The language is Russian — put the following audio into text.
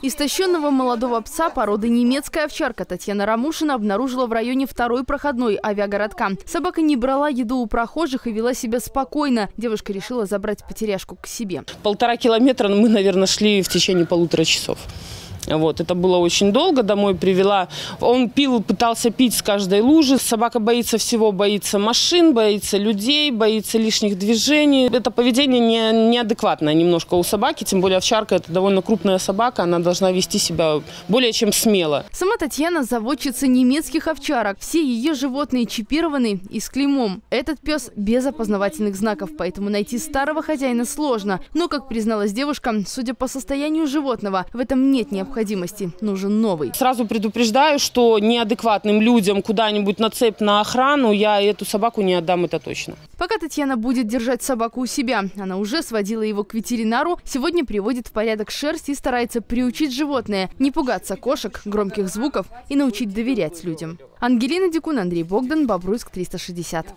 Истощенного молодого пса породы немецкая овчарка Татьяна Рамушина обнаружила в районе второй проходной авиагородка. Собака не брала еду у прохожих и вела себя спокойно. Девушка решила забрать потеряшку к себе. 1,5 километра мы, наверное, шли в течение 1,5 часов. Вот, это было очень долго, домой привела. Он пил, пытался пить с каждой лужи. Собака боится всего, боится машин, боится людей, боится лишних движений. Это поведение неадекватное немножко у собаки, тем более овчарка – это довольно крупная собака, она должна вести себя более чем смело. Сама Татьяна – заводчица немецких овчарок. Все ее животные чипированы и с клеймом. Этот пес без опознавательных знаков, поэтому найти старого хозяина сложно. Но, как призналась девушка, судя по состоянию животного, в этом нет необходимости, нужен новый. Сразу предупреждаю, что неадекватным людям куда-нибудь на цепь, на охрану я эту собаку не отдам, это точно. Пока Татьяна будет держать собаку у себя, она уже сводила его к ветеринару, сегодня приводит в порядок шерсть и старается приучить животное не пугаться кошек, громких звуков и научить доверять людям. Ангелина Дикун, Андрей Богдан, Бобруйск 360.